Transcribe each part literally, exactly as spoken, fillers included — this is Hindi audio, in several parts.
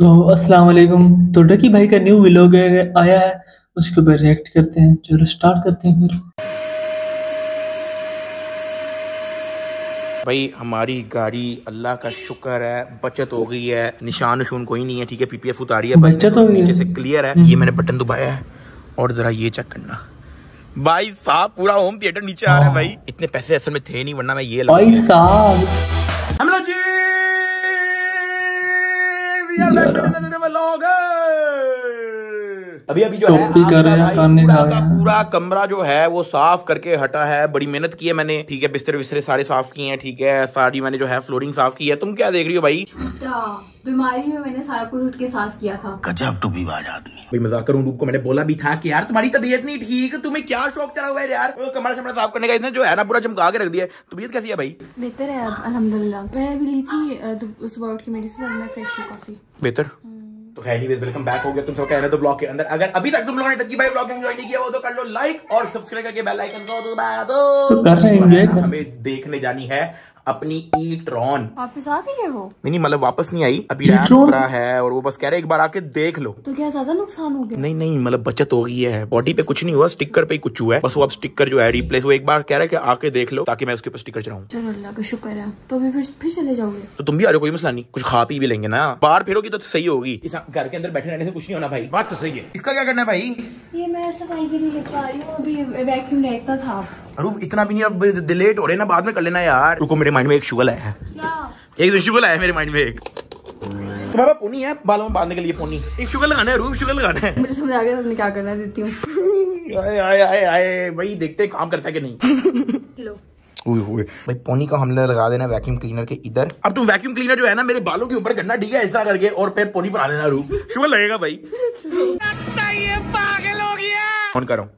तो अस्सलाम वालेकुम। तो डकी भाई का न्यू व्लॉग आया है, उसके ऊपर रिएक्ट करते हैं। चलो स्टार्ट करते हैं। फिर भाई हमारी गाड़ी अल्लाह का शुक्र है बचत हो गई है, निशान निशान कोई नहीं है, ठीक है। पीपीएफ उतारी है, बचत हो गई, नीचे से क्लियर है। ये मैंने बटन दबाया है और जरा ये चेक करना भाई साहब, पूरा होम थिएटर नीचे आ रहा है भाई। इतने पैसे असल में थे नहीं, वरना मैं ये अभी अभी जो है पूरा का पूरा कमरा जो है वो साफ करके हटा है। बड़ी मेहनत की है मैंने, ठीक है। बिस्तर बिस्तर सारे साफ किए हैं, ठीक है। सारी मैंने जो है फ्लोरिंग साफ की है। तुम क्या देख रही हो भाई? बीमारी में मैंने सारा कुछ उठ के साफ किया था। गजब तो बीमार आदमी। भाई मजाक करूं, रूप को मैंने बोला भी था कि यार तुम्हारी तबीयत नहीं ठीक, तुम्हें क्या शौक चला हुआ है यार कमरा शमरा साफ करने का। इसने जो है ना पूरा चमका के रख दिया है। तबीयत कैसी है भाई? बेहतर है अल्हम्दुलिल्लाह। मैंने अभी ली थी सुबह उठ के मेडिसिन, मैं फ्रेश हूं काफी बेहतर। तो एनीवेज वेलकम बैक हो गया तुम सब कह रहे हो ब्लॉग के अंदर। अगर अभी तक तुम लोगों ने डकी भाई ब्लॉग एंजॉय नहीं किया वो तो कर लो लाइक और सब्सक्राइब करके बेल आइकन को दबा दो। कर रहे हैं हमें देखने जानी है अपनी ईट्रॉन। वापस आ गई है वो? नहीं नहीं, मतलब वापस नहीं आई, अभी रैम पूरा है और वो बस कह रहे एक बार आके देख लो। तो क्या ज्यादा नुकसान हो गया? नहीं नहीं, मतलब बचत हो गई है। बॉडी पे कुछ नहीं हुआ, स्टिकर पे ही कुछ हुआ है बस। वो अब स्टिकर जो है रिप्लेस, वो एक बार कह रहा है कि आके देख लो ताकि मैं उसके ऊपर स्टिकर चढ़ाऊं। चलो अल्लाह का शुक्र है। तो फिर फिर चले जाओगे? तो तुम भी आ जाओ, कोई मसला नहीं, कुछ खा पी भी लेंगे ना, बाहर फिरोगी तो सही होगी। घर के अंदर बैठे रहने से कुछ नहीं होना भाई। बात तो सही है। इसका क्या करना है भाई? ये मैं सफाई के लिए लेके आ रही हूँ, अभी वैक्यूम रहता था। अरूप इतना भी नहीं, अब डिलीट हो रहे ना, बाद में कर लेना यार। रुको मेरे माइंड में एक शुगल आया है, एक दिन शुगल आया मेरे माइंड में। एक तुम्हारा पोनी है बालों में बांधने के लिए, पोनी एक शुगल लगाना है, रूप शुगल लगाना है। मुझे समझ आ गया तुमने क्या करना, देती हूँ। आए आए आए आए भाई, देखते काम करता है कि नहीं। हुए हुए भाई, पोनी का हमने लगा देना वैक्यूम क्लीनर के इधर। अब तुम वैक्यूम क्लीनर जो है ना मेरे बालों के ऊपर करना, ठीक है, ऐसा करके, और फिर पोनी बना देना। रूप शुगल लगेगा भाई, पागल हो गया। फोन कर रहा हूँ।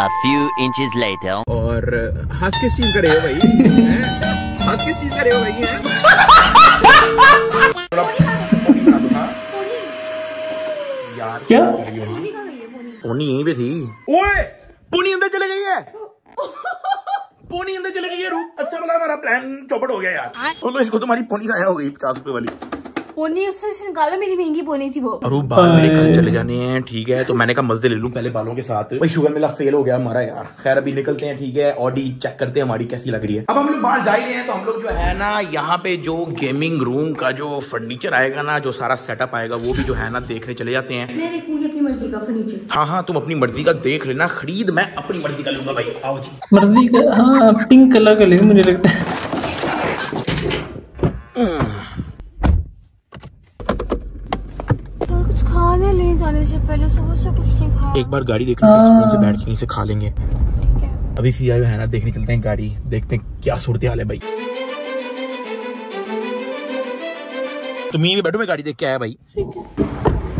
A few inches later. और हंस किस चीज का रहे हो भाई? हंस किस चीज का रहे हो भाई? यार क्या पोनी यहीं पे थी? ओए पोनी अंदर चले गई है, पोनी अंदर चले गई है। रूप अच्छा भला हमारा प्लान चौपट हो गया यार। बोलो इसको, तुम्हारी पोनी साया हो गई पचास रुपए वाली पोनी, उससे निकालो, मेरी महंगी पोनी थी वो। अरे बाल मेरे कल चले जाने हैं, ठीक है, तो मैंने कहा मजे ले लूं पहले बालों के साथ। भाई शुगर मेला फेल हो गया हमारा यार। खैर अभी निकलते हैं, ठीक है, ऑडी चेक करते हैं हमारी कैसी लग रही है। अब हम लोग बाहर जा ही रहे हैं तो हम लोग जो है ना यहाँ पे जो गेमिंग रूम का जो फर्नीचर आएगा ना, जो सारा सेटअप आएगा, वो भी जो है ना देखने चले जाते हैं। मर्जी का फर्नीचर? हाँ हाँ, तुम अपनी मर्जी का देख लेना, खरीद मैं अपनी मर्जी का लूंगा भाई। आओ जी। मर्जी का? हाँ, पिंक कलर का ले, मुझे लगता है। तो कुछ खाने ले जाने से पहले सुबह से कुछ नहीं खा। एक बार गाड़ी देखने के स्पून से बैठ के यहीं से खा लेंगे, ठीक है। अभी सीधा जो है ना देखने चलते हैं गाड़ी, देखते हैं क्या सूरत हाल है भाई। तुम यहीं बैठो, मैं गाड़ी देख के आया भाई।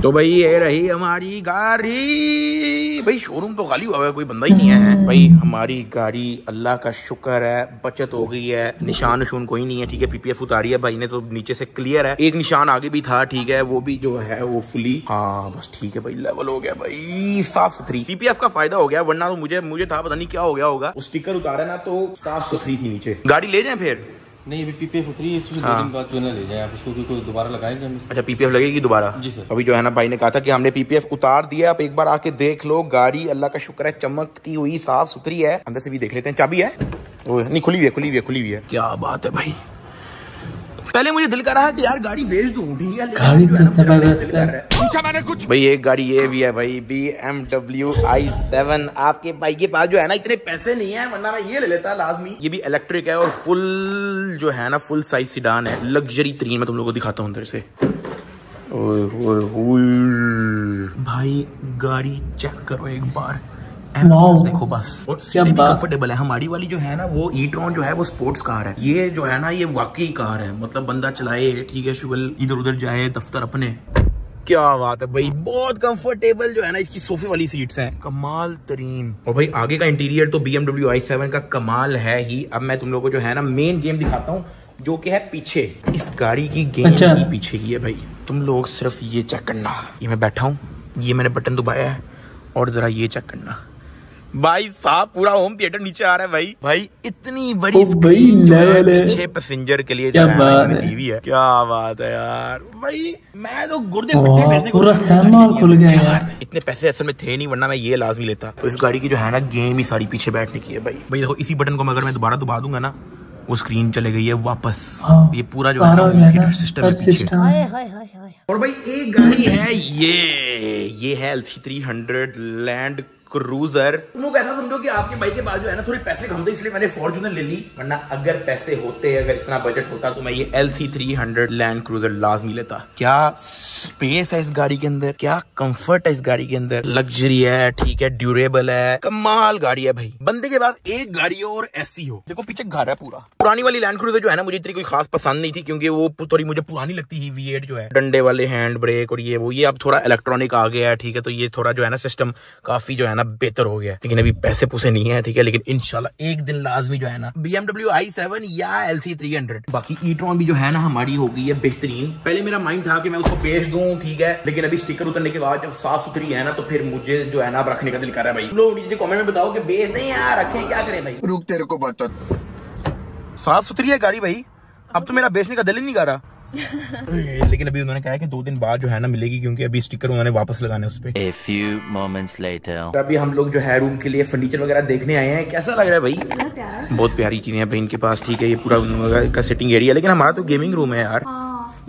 तो भाई ये रही हमारी गाड़ी। भाई शोरूम तो खाली हुआ है, कोई बंदा ही नहीं है। भाई हमारी गाड़ी अल्लाह का शुक्र है बचत हो गई है, निशान निशान कोई नहीं है, ठीक है। पीपीएफ उतारी है भाई ने तो नीचे से क्लियर है। एक निशान आगे भी था, ठीक है, वो भी जो है वो फुली, हाँ बस ठीक है भाई, लेवल हो गया भाई, साफ सुथरी। पीपीएफ का फायदा हो गया, वरना तो मुझे मुझे था पता नहीं क्या हो गया होगा। स्टिकर उतारा ना तो साफ सुथरी थी नीचे। गाड़ी ले जाए फिर? नहीं अभी पीपीएफ उतरी है, इसको दो दिन बाद जो ना ले जाए आप, इसको भी कोई दोबारा लगाएंगे हम। अच्छा पीपीएफ लगेगी दोबारा? जी सर। अभी जो है ना भाई ने कहा था कि हमने पीपीएफ उतार दिया, आप एक बार आके देख लो। गाड़ी अल्लाह का शुक्र है चमकती हुई साफ सुथरी है। अंदर से भी देख लेते हैं। चाबी है? वो नहीं, खुली हुई है, खुली हुई है, खुली हुई है। क्या बात है भाई, पहले मुझे दिल कर रहा है कि यार गाड़ी बेच दूं, ठीक है। मैंने कुछ भाई एक गाड़ी ये भी है भाई, बीएमडब्ल्यू आई सेवन। आपके भाई के पास जो है ना इतने पैसे नहीं है, वरना मैं ये ले लेता लाजमी। ये भी इलेक्ट्रिक है और फुल जो है ना फुल साइज सीडान है, लग्जरी थ्री। मैं तुम लोगों को दिखाता हूँ अंदर से। ओए ओए ओए भाई गाड़ी चेक करो एक बार, देखो बस। और भी कंफर्टेबल है हमारी वाली जो है ना, वो ईट्रॉन जो है वो स्पोर्ट्स कार है। ये जो है ना ये वाकई कार है, मतलब बंदा चलाए, ठीक है, शुगल इधर उधर जाए दफ्तर अपने। क्या बात है भाई, बहुत कंफर्टेबल जो है ना इसकी सोफे वाली सीट्स हैं, कमाल तरीन। और भाई आगे का इंटीरियर तो बीएमडब्ल्यू आई सेवन का कमाल है ही। अब मैं तुम लोगों को जो है ना मेन गेम दिखाता हूँ, जो कि है पीछे। इस गाड़ी की गेम ही पीछे की है भाई, तुम लोग सिर्फ ये चेक करना। ये मैं बैठा हूँ, ये मैंने बटन दबाया है और ज़रा ये चेक करना भाई साहब, पूरा होम थिएटर नीचे आ रहा है भाई। भाई इतनी बड़ी स्क्रीन पीछे पैसेंजर के लिए टीवी है, क्या बात है यार। भाई मैं तो गुर्दे पूरा, इतने पैसे असल में थे नहीं वरना मैं ये लाजमी लेता। तो इस गाड़ी की जो है ना गेम ही सारी पीछे बैठने की है भाई। भाई देखो इसी बटन को अगर मैं दोबारा दबा दूंगा ना वो स्क्रीन चले गई है वापस। ये पूरा जो है ना थिएटर सिस्टम है पीछे। और भाई एक गाड़ी है ये ये है L C three hundred Land Cruiser. तुम लोग ऐसा समझो कि आपके भाई के पास जो है ना थोड़े पैसे कम थे इसलिए मैंने फॉर्च्यूनर ले ली, वरना अगर पैसे होते, अगर इतना बजट होता तो मैं ये L C three hundred Land Cruiser लाजमी लेता। क्या स्पेस है इस गाड़ी के अंदर, क्या कंफर्ट है इस गाड़ी के अंदर, लग्जरी है, ठीक है, ड्यूरेबल है, कमाल गाड़ी है भाई। बंदे के पास एक गाड़ी हो और ऐसी हो। देखो पीछे घर है पूरा। पुरानी वाली लैंड क्रूजर जो है ना मुझे इतनी कोई खास पसंद नहीं थी क्योंकि वो थोड़ी मुझे पुरानी लगती थी। वी एट जो है डंडे वाले हैंड ब्रेक और ये वो, ये अब थोड़ा इलेक्ट्रॉनिक आ गया है, ठीक है, तो ये थोड़ा जो है ना सिस्टम काफी जो है बेहतर हो गया। लेकिन अभी पैसे पूसे नहीं है, ठीक है, लेकिन इंशाल्लाह एक दिन लाजमी जो है ना B M W I seven या एल सी थ्री हंड्रेड। बाकी ईट्रॉन भी जो है ना हमारी हो गई है बेहतरीन। पहले मेरा माइंड था कि मैं उसको बेच दूं, ठीक है, लेकिन अभी स्टिकर उतरने के बाद जब साफ सुथरी है ना तो फिर मुझे जो है ना रखने का दिल कर रहा है भाई। लोग नीचे कमेंट में बताओ कि बेच नहीं यार, रखें क्या करें भाई। रुक तेरे को बता, साफ सुथरी है गाड़ी भाई, अब तो मेरा बेचने का दिल ही नहीं कर रहा। लेकिन अभी उन्होंने कहा है कि दो दिन बाद जो है ना मिलेगी क्योंकि अभी स्टिकर उन्होंने वापस लगाने उस पे। A few moments later. अभी हम लोग जो है रूम के लिए फर्नीचर वगैरह देखने आए हैं। कैसा लग रहा है भाई? बहुत प्यारी चीजें हैं भाई इनके पास, ठीक है, ये पूरा उनका सिटिंग एरिया। लेकिन हमारा तो गेमिंग रूम है यार।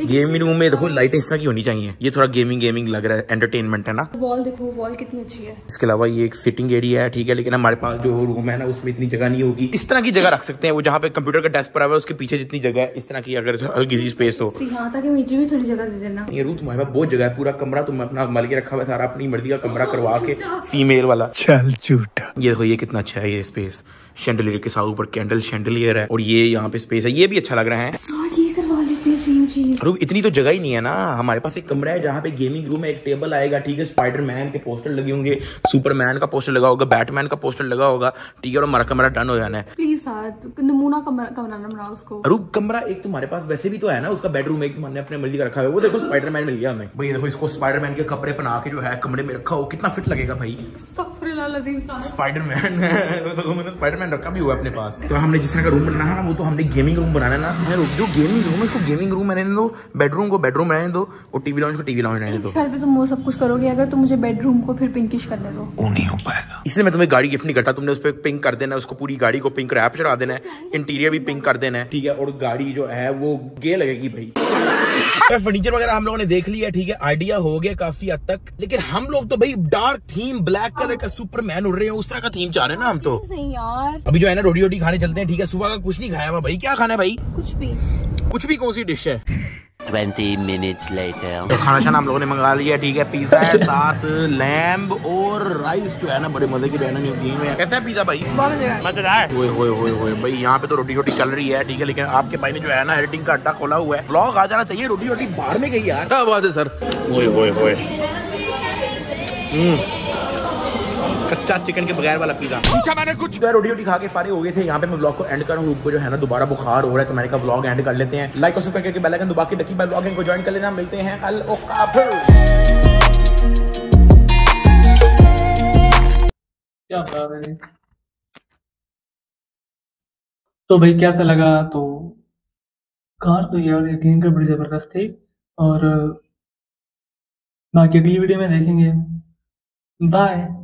गेमिंग रूम में देखो लाइटें इस तरह की होनी चाहिए, ये थोड़ा गेमिंग गेमिंग लग रहा है, एंटरटेनमेंट है ना। वॉल देखो, वॉल कितनी अच्छी है। इसके अलावा ये एक सिटिंग एरिया है, ठीक है, लेकिन हमारे पास जो रूम है ना उसमें इतनी जगह नहीं होगी। इस तरह की जगह रख सकते हैं वो, जहाँ पे कंप्यूटर का डेस्क पर है उसके पीछे जितनी जगह है इस तरह की अगर हल्की सी स्पेस हो। यहाँ तक मुझे भी थोड़ी जगह दे देना। ये रूम तुम्हारे पास बहुत जगह है, पूरा कमरा तुम अपना माल के रखा हुआ है सारा, अपनी मर्जी का कमरा करवा के फीमेल वाला। चल झूठा, ये देखो ये कितना अच्छा है ये स्पेस। शैंडलियर के साथ ऊपर कैंडल शैंडलियर है और ये यहाँ पे स्पेस है, ये भी अच्छा लग रहा है। रूम इतनी तो जगह ही नहीं है ना। हमारे पास एक कमरा है जहाँ पे गेमिंग रूम है, एक टेबल आएगा, ठीक है, स्पाइडरमैन के पोस्टर लगे होंगे, सुपरमैन का पोस्टर लगा होगा, बैटमैन का पोस्टर लगा होगा, ठीक है, और हमारा कमरा डन हो जाना है। प्लीज नमूना कमरा कमरा ना बनाओ उसको। रूम कमरा एक तुम्हारे पास वैसे भी तो है ना, उसका बेडरूम एक तुमने अपने मर्जी का रखा है। वो देखो स्पाइडरमैन मिल गया हमें भाई। देखो इसको स्पाइडरमैन के कपड़े बना के जो है कमरे में रखा हो, कितना फिट लगेगा भाई। स्पाइडरमैन मैंने स्पाइडरमैन रखा भी हुआ अपने पास। तो हमने जिस तरह का रूम बनाना है ना वो तो हमने गेमिंग रूम बनाना ना। जो गेमिंग रूम है उसको गेमिंग रूम रहने दो, बेडरूम को बेडरूम रहने दो और टीवी लॉन्च को टीवी लॉन्च रहने दो। तुम वो सब कुछ करोगे अगर तुम मुझे बेडरूम को फिर पिंकिश करने दो, वो नहीं हो पाएगा। इसलिए मैं तुम्हें गाड़ी गिफ्ट नहीं करता। तुमने उस पर पिंक कर देना, उसको पूरी गाड़ी को पिंक रैप चढ़ा देना है, इंटीरियर भी पिंक कर देना है, ठीक है, और गाड़ी जो है वो गे लगेगी भाई। फर्नीचर वगैरह हम लोगों ने देख लिया, ठीक है, आइडिया हो गया काफी हद तक। लेकिन हम लोग तो भाई डार्क थीम, ब्लैक कलर का सुपरमैन उड़ रहे हैं, उस तरह का थीम चाह रहे हैं ना हम तो। नहीं यार, अभी जो है ना रोटी रोटी खाने चलते हैं, ठीक है, सुबह का कुछ नहीं खाया हुआ भाई। क्या खाना है भाई? कुछ भी, कुछ भी। कौन सी डिश है? बीस मिनट्स लेटर। तो खाना शाना हम लोगों ने मंगा लिया, ठीक है, पिज्जा है साथ लैम्ब और राइस जो है ना बड़े मजे की बहना है। कैसा है पिज्जा भाई? मजेदार। ओए होए होए होए भाई, यहाँ पे तो रोटी रोटी चल रही है, ठीक है, लेकिन आपके भाई ने जो है ना एडिटिंग का अड्डा खोला हुआ है। ब्लॉग आ जाना चाहिए, रोटी रोटी बाहर में गई यार। क्या बात है सर। ओए होए होए, कच्चा चिकन के बगैर वाला पिज़्ज़ा। पूछा मैंने कुछ। रोटी रोटी खा के फारिग हो गए थे। यहाँ पे मैं ब्लॉग को एंड कर रहा हूँ, रूप को जो है ना दोबारा बुखार हो रहा है तो मैंने कहा ब्लॉग एंड कर लेते हैं। लाइक और सब्सक्राइब करके बेल आइकन दबा के डकी भाई ब्लॉगिंग को ज्वाइन कर लेना। मिलते हैं अल ओकाफिर। तो भाई कैसा लगा? तो कार तो यार यकीन कर बड़ी जबरदस्त थी और बाकी अगली वीडियो में देखेंगे। बाय।